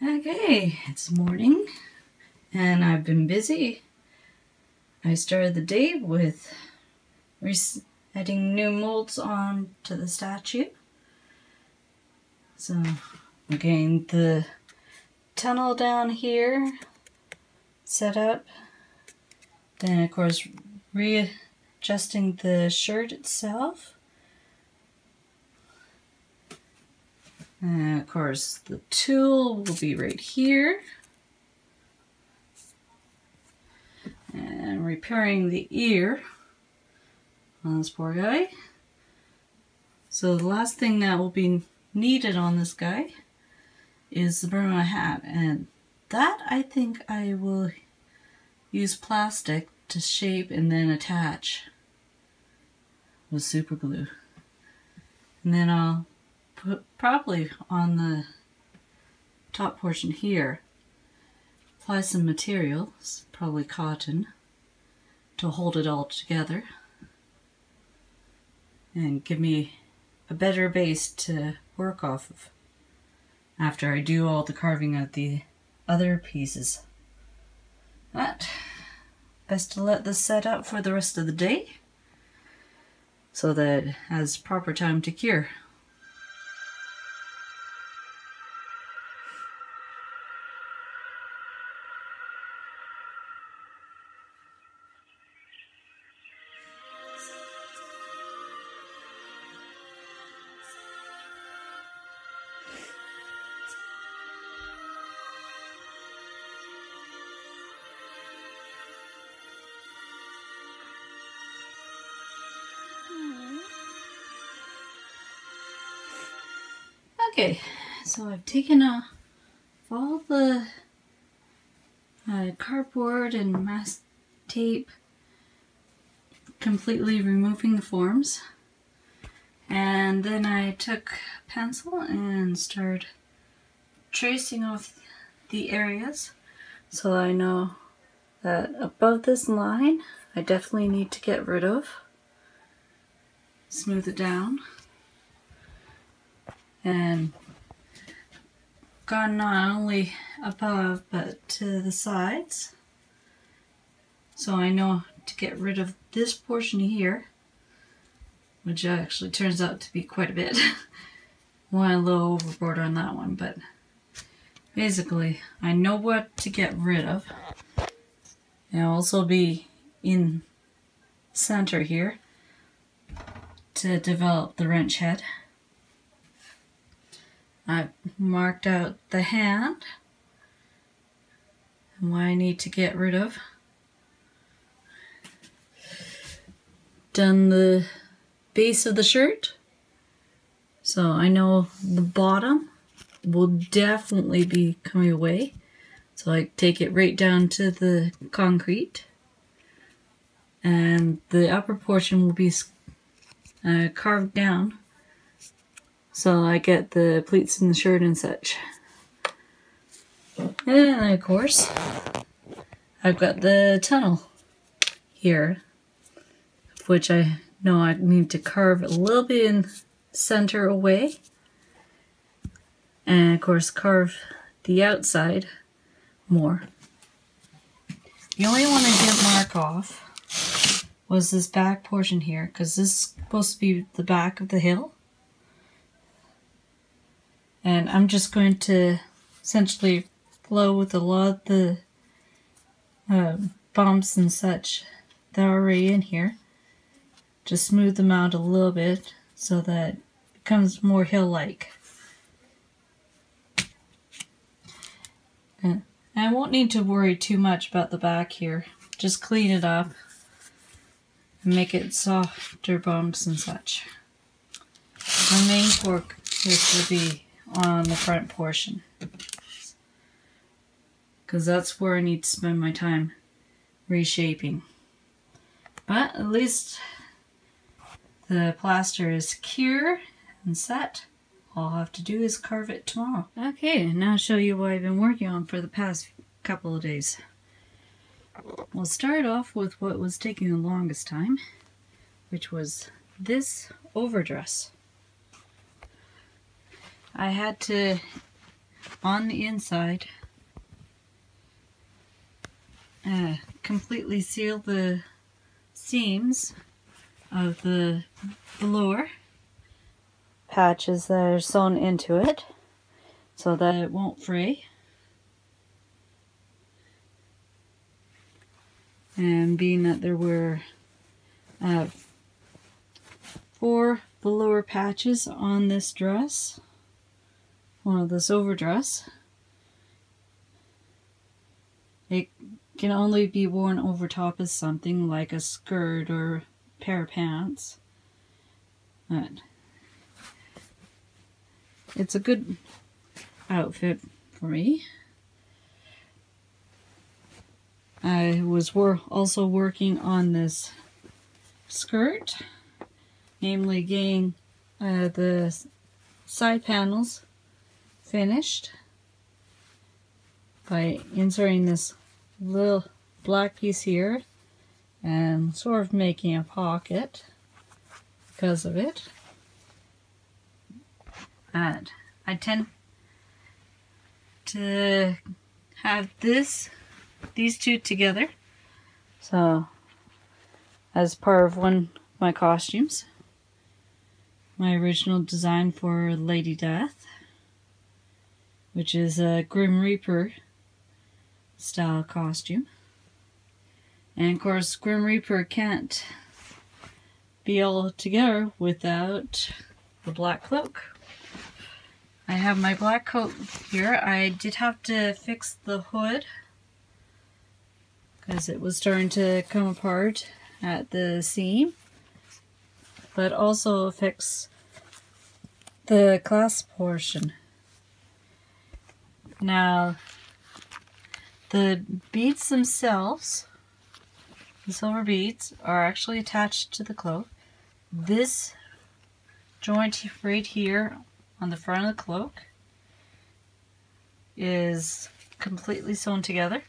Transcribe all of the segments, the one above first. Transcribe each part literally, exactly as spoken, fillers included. Okay, it's morning and I've been busy. I started the day with adding new molds on to the statue. So I'm getting the tunnel down here set up. Then of course readjusting the shirt itself. And of course the tool will be right here. And repairing the ear on this poor guy. So the last thing that will be needed on this guy is the Burma hat, and that I think I will use plastic to shape and then attach with super glue. And then I'll put probably on the top portion here, apply some materials, probably cotton, to hold it all together and give me a better base to work off of after I do all the carving of the other pieces. But best to let this set up for the rest of the day so that it has proper time to cure. Okay, so I've taken off all the uh, cardboard and mask tape, completely removing the forms, and then I took a pencil and started tracing off the areas so that I know that above this line I definitely need to get rid of, smooth it down. And gone not only above but to the sides, so I know to get rid of this portion here, which actually turns out to be quite a bit. Went a little overboard on that one, but basically I know what to get rid of. It'll also be in center here to develop the wrench head. I've marked out the hand and what I need to get rid of. Done the base of the shirt, so I know the bottom will definitely be coming away. So I take it right down to the concrete, and the upper portion will be uh, carved down. So I get the pleats in the shirt and such. And then of course, I've got the tunnel here, which I know I need to carve a little bit in center away. And of course, carve the outside more. The only one I didn't mark off was this back portion here, because this is supposed to be the back of the hill. And I'm just going to essentially flow with a lot of the uh, bumps and such that are already in here. Just smooth them out a little bit so that it becomes more hill-like. And I won't need to worry too much about the back here. Just clean it up and make it softer bumps and such. My main fork is to be on the front portion, because that's where I need to spend my time reshaping. But at least the plaster is cured and set. All I'll have to do is carve it tomorrow. Okay, and now I'll show you what I've been working on for the past couple of days. We'll start off with what was taking the longest time, which was this overdress. I had to on the inside. Uh, completely seal the seams of the velour patches that are sewn into it so that it won't fray. And being that there were uh, four velour patches on this dress, well, this overdress, it can only be worn over top of something like a skirt or a pair of pants. But it's a good outfit for me. I was wor- also working on this skirt, namely getting uh, the side panels finished by inserting this little black piece here and sort of making a pocket because of it. And I tend to have this these two together, so as part of one of my costumes, my original design for Lady Death, which is a Grim Reaper style costume. And of course Grim Reaper can't be all together without the black cloak. I have my black coat here. I did have to fix the hood because it was starting to come apart at the seam, but also fix the clasp portion. Now the beads themselves, the silver beads, are actually attached to the cloak. This joint right here on the front of the cloak is completely sewn together.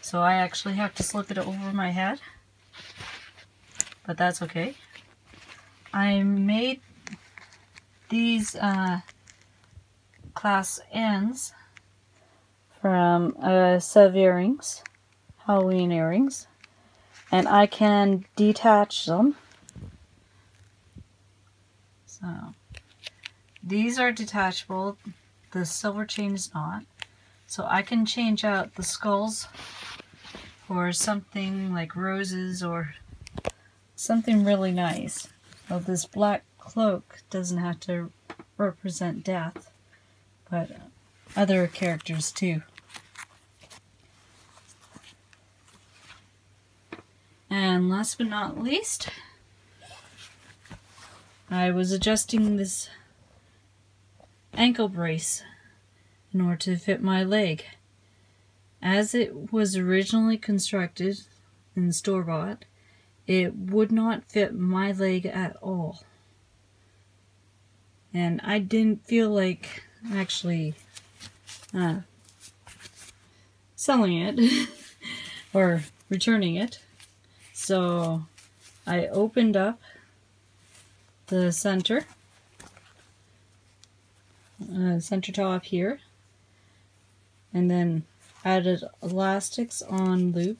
So I actually have to slip it over my head, but that's okay. I made these uh, clasp ends from a set of earrings, Halloween earrings, and I can detach them. So these are detachable, the silver chain is not, so I can change out the skulls for something like roses or something really nice. Well, this black cloak doesn't have to represent death, but other characters too. And last but not least, I was adjusting this ankle brace in order to fit my leg. As it was originally constructed in store-bought, it would not fit my leg at all. And I didn't feel like actually Uh, selling it or returning it, so I opened up the center uh, center top here and then added elastics on loop.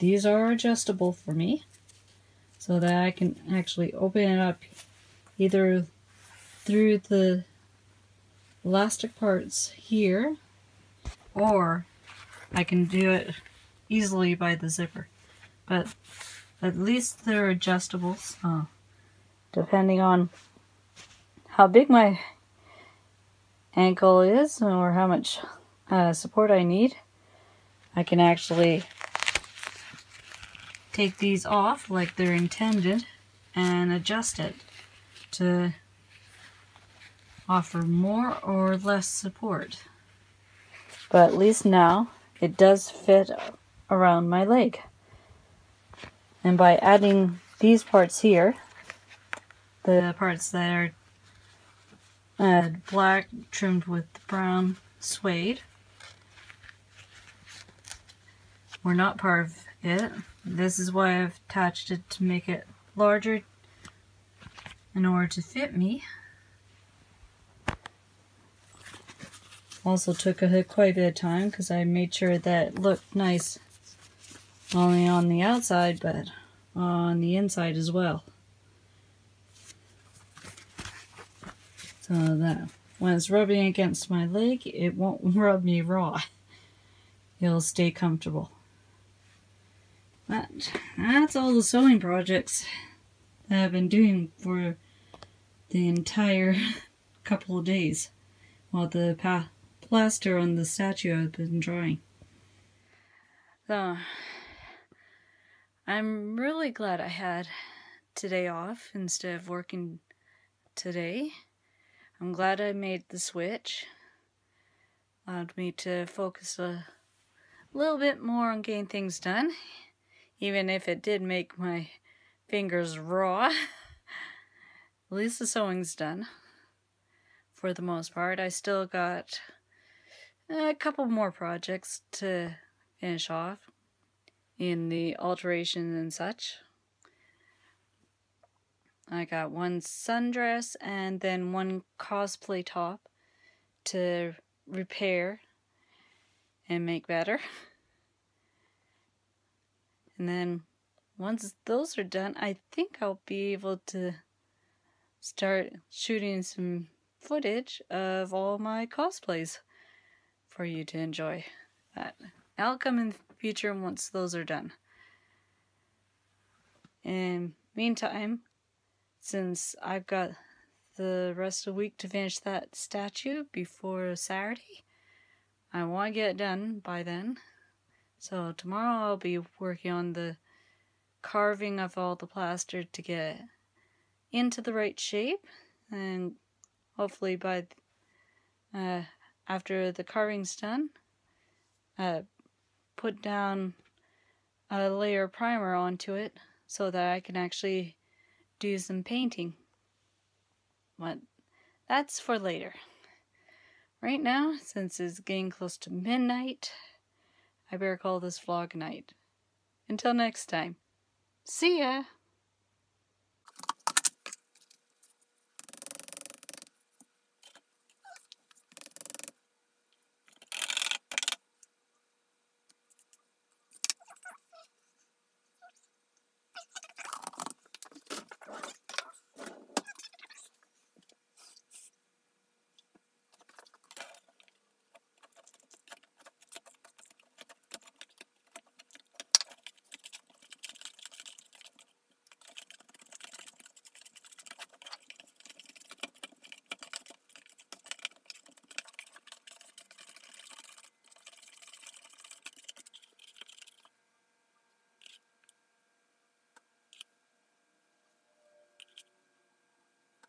These are adjustable for me so that I can actually open it up either through the elastic parts here, or I can do it easily by the zipper, but at least they're adjustable, so depending on how big my ankle is or how much uh, support I need, I can actually take these off like they're intended and adjust it to offer more or less support. But at least now it does fit around my leg. And by adding these parts here, the parts that are uh, black trimmed with brown suede were not part of it. This is why I've attached it to make it larger in order to fit me. Also took a, quite a bit of time because I made sure that it looked nice only on the outside but on the inside as well. So that when it's rubbing against my leg, it won't rub me raw. It'll stay comfortable. But that's all the sewing projects that I've been doing for the entire couple of days while the pa plaster on the statue I've been drawing. So I'm really glad I had today off instead of working today. I'm glad I made the switch. Allowed me to focus a little bit more on getting things done, even if it did make my fingers raw. At least the sewing's done for the most part. I still got a couple more projects to finish off in the alterations and such. I got one sundress and then one cosplay top to repair and make better. And then once those are done, I think I'll be able to start shooting some footage of all my cosplays for you to enjoy. That I'll come in the future once those are done. And meantime, since I've got the rest of the week to finish that statue before Saturday, I want to get it done by then. So tomorrow I'll be working on the carving of all the plaster to get it into the right shape, and hopefully by uh, after the carving's done, uh, put down a layer of primer onto it so that I can actually do some painting. But that's for later. Right now, since it's getting close to midnight, I better call this vlog night. Until next time, see ya!